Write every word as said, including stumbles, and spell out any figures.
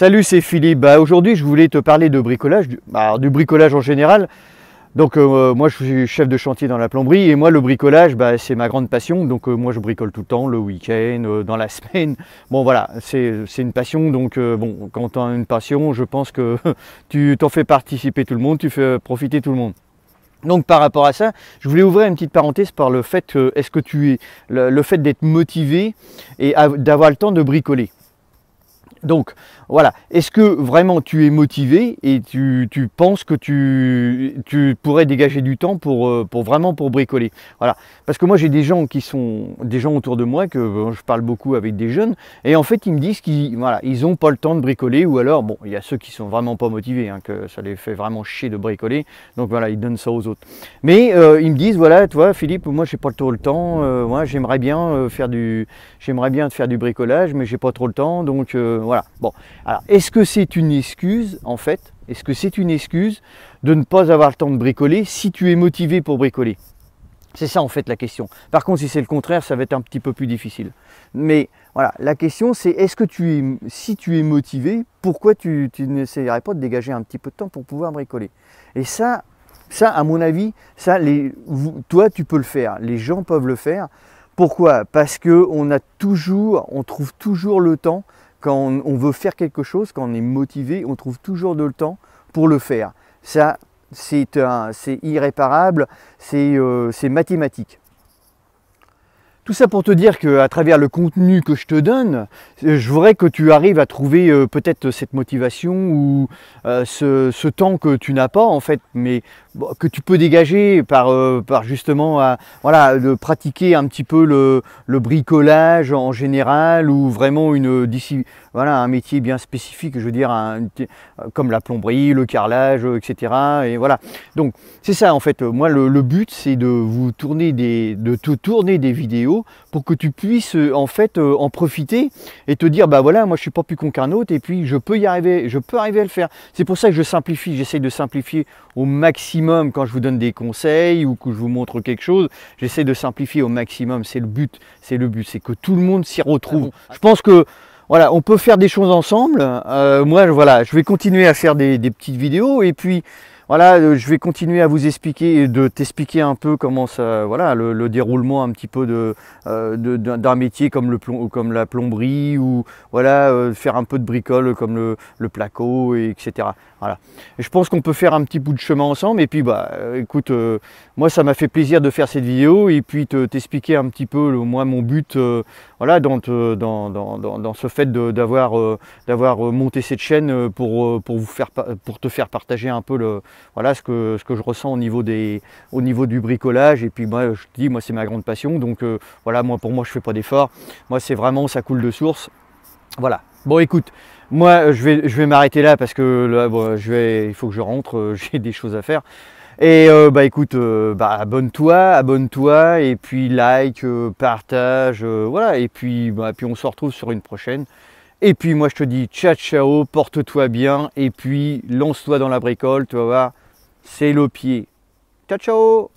Salut, c'est Philippe. Bah, aujourd'hui, je voulais te parler de bricolage, du, bah, du bricolage en général. Donc euh, moi, je suis chef de chantier dans la plomberie et moi, le bricolage, bah, c'est ma grande passion. Donc euh, moi, je bricole tout le temps, le week-end, euh, dans la semaine. Bon, voilà, c'est une passion. Donc euh, bon, quand tu as une passion, je pense que tu t'en fais participer tout le monde, tu fais profiter tout le monde. Donc par rapport à ça, je voulais ouvrir une petite parenthèse par le fait, euh, est-ce que tu es le, le fait d'être motivé et d'avoir le temps de bricoler. Donc voilà, est-ce que vraiment tu es motivé et tu, tu penses que tu, tu pourrais dégager du temps pour, pour vraiment pour bricoler? Voilà, parce que moi j'ai des gens qui sont des gens autour de moi, que je parle beaucoup avec des jeunes, et en fait ils me disent qu'ils voilà, ils n'ont pas le temps de bricoler, ou alors bon, il y a ceux qui sont vraiment pas motivés, hein, que ça les fait vraiment chier de bricoler, donc voilà, ils donnent ça aux autres. Mais euh, ils me disent voilà, toi Philippe, moi j'ai pas trop le temps, euh, moi j'aimerais bien euh, faire du j'aimerais bien faire du bricolage, mais j'ai pas trop le temps, donc euh, voilà. Bon, alors est-ce que c'est une excuse en fait? Est-ce que c'est une excuse de ne pas avoir le temps de bricoler si tu es motivé pour bricoler? C'est ça en fait la question. Par contre, si c'est le contraire, ça va être un petit peu plus difficile. Mais voilà, la question c'est est-ce que tu es, si tu es motivé, pourquoi tu, tu n'essayerais pas de dégager un petit peu de temps pour pouvoir bricoler? Et ça, ça à mon avis, ça, les, vous, toi tu peux le faire, les gens peuvent le faire. Pourquoi? Parce que on a toujours, on trouve toujours le temps. Quand on veut faire quelque chose, quand on est motivé, on trouve toujours de le temps pour le faire. Ça, c'est irréparable, c'est euh, mathématique. Tout ça pour te dire qu'à travers le contenu que je te donne, je voudrais que tu arrives à trouver euh, peut-être cette motivation ou euh, ce, ce temps que tu n'as pas en fait, mais bon, que tu peux dégager par, euh, par justement à, voilà, de pratiquer un petit peu le, le bricolage en général, ou vraiment une, voilà, un métier bien spécifique, je veux dire un, comme la plomberie, le carrelage, et cetera. Et voilà. Donc c'est ça en fait. Moi le, le but c'est de vous tourner des, de te tourner des vidéos pour que tu puisses en fait euh, en profiter et te dire bah voilà, moi je suis pas plus con qu'un autre et puis je peux y arriver, je peux arriver à le faire. C'est pour ça que je simplifie, j'essaye de simplifier au maximum quand je vous donne des conseils ou que je vous montre quelque chose, j'essaie de simplifier au maximum, c'est le but, c'est le but, c'est que tout le monde s'y retrouve. Je pense que voilà, on peut faire des choses ensemble. Euh, moi voilà, je vais continuer à faire des, des petites vidéos et puis voilà, je vais continuer à vous expliquer, de t'expliquer un peu comment ça, voilà, le, le déroulement un petit peu de, euh, de, d'un métier comme, le plom, comme la plomberie, ou voilà, euh, faire un peu de bricole comme le, le placo, et etc. Voilà. Et je pense qu'on peut faire un petit bout de chemin ensemble. Et puis, bah, écoute, euh, moi, ça m'a fait plaisir de faire cette vidéo et puis te, t'expliquer un petit peu, le, moi, mon but, euh, voilà, dans, te, dans, dans, dans, dans ce fait d'avoir, euh, d'avoir monté cette chaîne pour, pour, vous faire, pour te faire partager un peu le voilà ce que, ce que je ressens au niveau, des, au niveau du bricolage. Et puis moi je te dis, moi c'est ma grande passion, donc euh, voilà, moi pour moi je fais pas d'effort, moi c'est vraiment ça coule de source. Voilà, bon écoute, moi je vais, je vais m'arrêter là parce que là, bon, je vais, il faut que je rentre, euh, j'ai des choses à faire. Et euh, bah écoute, euh, bah, abonne-toi, abonne-toi et puis like, euh, partage, euh, voilà, et puis, bah, puis on se retrouve sur une prochaine. Et puis moi je te dis ciao ciao, porte-toi bien et puis lance-toi dans la bricole, tu vas voir, c'est le pied. Ciao ciao.